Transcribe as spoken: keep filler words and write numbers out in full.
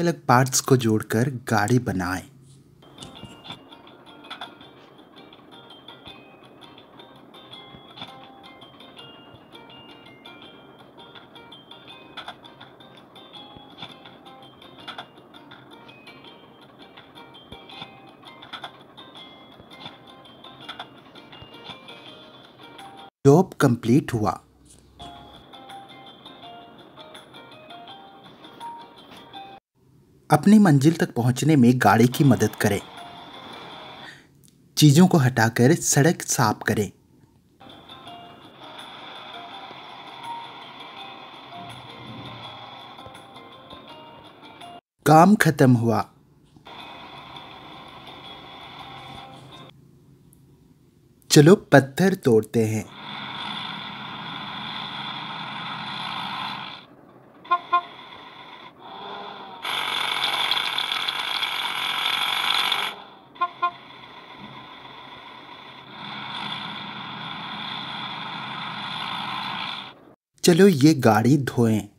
अलग पार्ट्स को जोड़कर गाड़ी बनाएं। जॉब कंप्लीट हुआ। अपनी मंजिल तक पहुंचने में गाड़ी की मदद करें। चीज़ों को हटाकर सड़क साफ करें। काम खत्म हुआ। चलो पत्थर तोड़ते हैं। चलो ये गाड़ी धोएं।